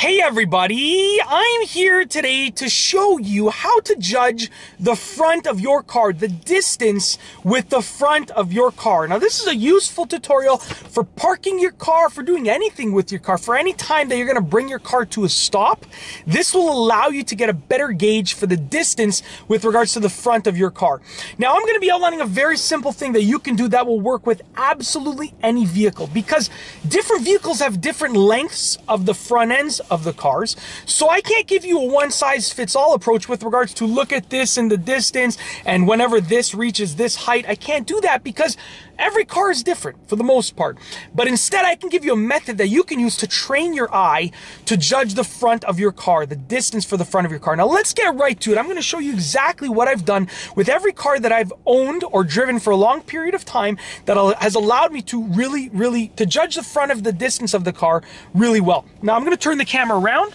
Hey everybody, I'm here today to show you how to judge the front of your car, the distance with the front of your car. Now this is a useful tutorial for parking your car, for doing anything with your car, for any time that you're going to bring your car to a stop. This will allow you to get a better gauge for the distance with regards to the front of your car. Now I'm going to be outlining a very simple thing that you can do that will work with absolutely any vehicle, because different vehicles have different lengths of the front ends of the cars. So I can't give you a one-size-fits-all approach with regards to look at this and the distance and whenever this reaches this height. I can't do that because every car is different for the most part. But instead I can give you a method that you can use to train your eye to judge the front of your car, the distance for the front of your car. Now let's get right to it. I'm going to show you exactly what I've done with every car that I've owned or driven for a long period of time that has allowed me to really judge the front of the distance of the car really well. Now I'm going to turn the camera around.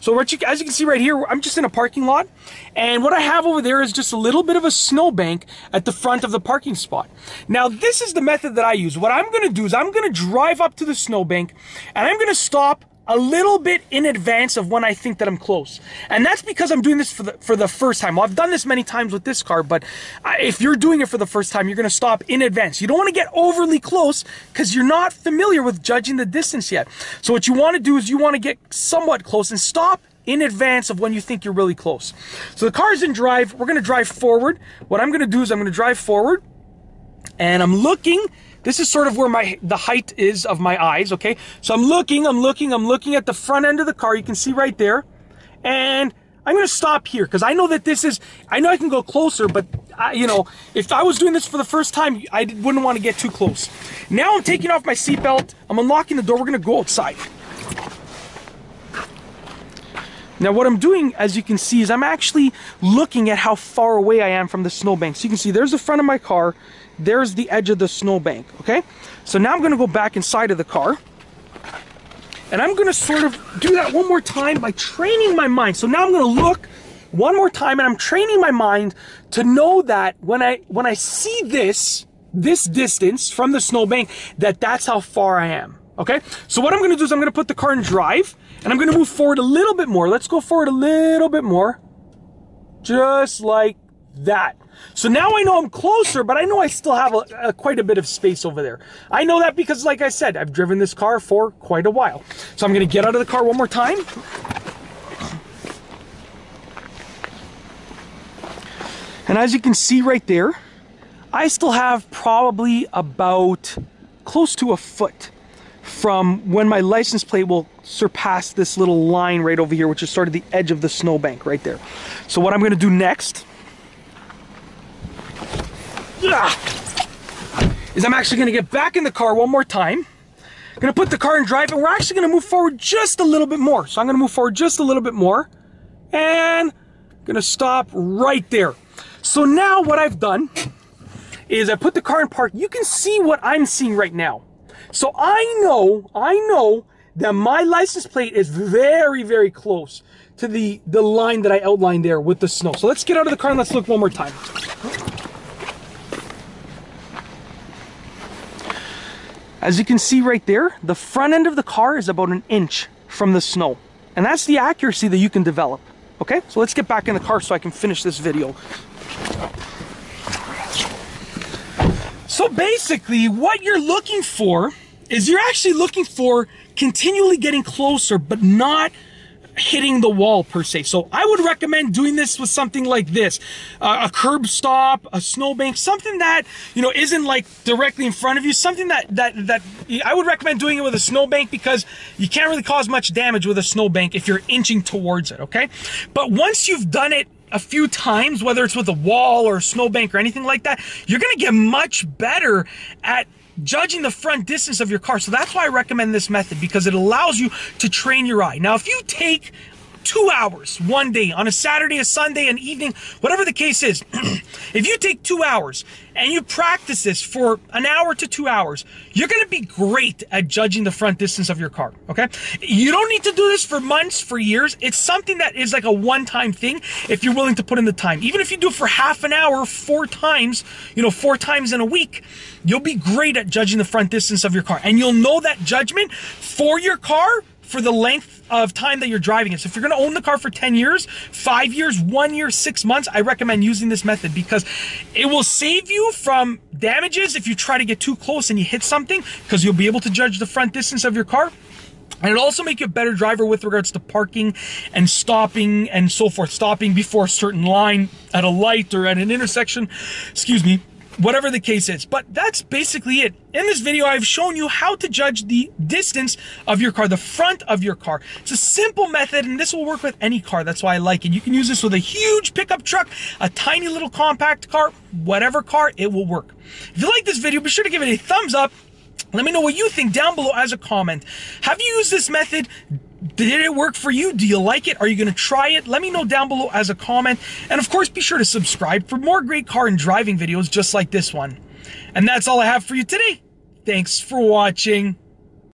So as you can see right here, I'm just in a parking lot, and what I have over there is just a little bit of a snowbank at the front of the parking spot. Now this is the method that I use. What I'm going to do is I'm going to drive up to the snowbank, and I'm going to stop a little bit in advance of when I think that I'm close. And that's because I'm doing this for the first time. Well, I've done this many times with this car, but if you're doing it for the first time, you're gonna stop in advance. You don't wanna get overly close because you're not familiar with judging the distance yet. So what you wanna do is you wanna get somewhat close and stop in advance of when you think you're really close. So the car's in drive, we're gonna drive forward. What I'm gonna do is I'm gonna drive forward, and I'm looking. This is sort of where the height is of my eyes, okay? So I'm looking at the front end of the car. You can see right there. And I'm going to stop here because I know that this is, I know I can go closer, but if I was doing this for the first time, I wouldn't want to get too close. Now I'm taking off my seatbelt. I'm unlocking the door. We're going to go outside. Now what I'm doing, as you can see, is I'm actually looking at how far away I am from the snowbank. So you can see there's the front of my car. There's the edge of the snowbank, okay? So now I'm gonna go back inside of the car, and I'm gonna sort of do that one more time by training my mind. So now I'm gonna look one more time, and I'm training my mind to know that when I see this distance from the snowbank, that's how far I am, okay? So what I'm gonna do is I'm gonna put the car in drive, and I'm gonna move forward a little bit more. Let's go forward a little bit more, just like that. So now I know I'm closer, but I know I still have quite a bit of space over there. I know that because, like I said, I've driven this car for quite a while. So I'm going to get out of the car one more time. And as you can see right there, I still have probably about close to a foot from when my license plate will surpass this little line right over here, which is sort of the edge of the snowbank right there. So what I'm going to do next is I'm actually going to get back in the car one more time. I'm going to put the car in drive, and we're actually going to move forward just a little bit more. So I'm going to move forward just a little bit more, and I'm going to stop right there. So now what I've done is I put the car in park. You can see what I'm seeing right now. So I know that my license plate is very, very close to the line that I outlined there with the snow. So let's get out of the car and let's look one more time. As you can see right there, the front end of the car is about an inch from the snow. And that's the accuracy that you can develop. Okay, so let's get back in the car so I can finish this video. So basically, what you're looking for is you're actually looking for continually getting closer, but not hitting the wall per se. So I would recommend doing this with something like this, a curb stop, a snowbank, something that isn't like directly in front of you, something that I would recommend doing it with a snowbank, because you can't really cause much damage with a snowbank if you're inching towards it, okay? But once you've done it a few times, whether it's with a wall or a snowbank or anything like that, you're gonna get much better at judging the front distance of your car. So that's why I recommend this method, because it allows you to train your eye. Now, if you take 2 hours one day, on a Saturday, a Sunday, an evening, whatever the case is, if you take 2 hours and you practice this for an hour to 2 hours, you're going to be great at judging the front distance of your car, okay? You don't need to do this for months, for years. It's something that is like a one-time thing if you're willing to put in the time. Even if you do it for half an hour, 4 times, 4 times in a week, you'll be great at judging the front distance of your car. And you'll know that judgment for your car for the length of time that you're driving it. So if you're going to own the car for 10 years, 5 years, 1 year, 6 months, I recommend using this method because it will save you from damages if you try to get too close and you hit something, because you'll be able to judge the front distance of your car. And it'll also make you a better driver with regards to parking and stopping and so forth. Stopping before a certain line at a light or at an intersection, excuse me, whatever the case is. But that's basically it. In this video, I've shown you how to judge the distance of your car, the front of your car. It's a simple method, and this will work with any car. That's why I like it. You can use this with a huge pickup truck, a tiny little compact car, whatever car, it will work. If you like this video, be sure to give it a thumbs up. Let me know what you think down below as a comment. Have you used this method? Did it work for you? Do you like it? Are you going to try it? Let me know down below as a comment. And of course, be sure to subscribe for more great car and driving videos just like this one. And that's all I have for you today. Thanks for watching.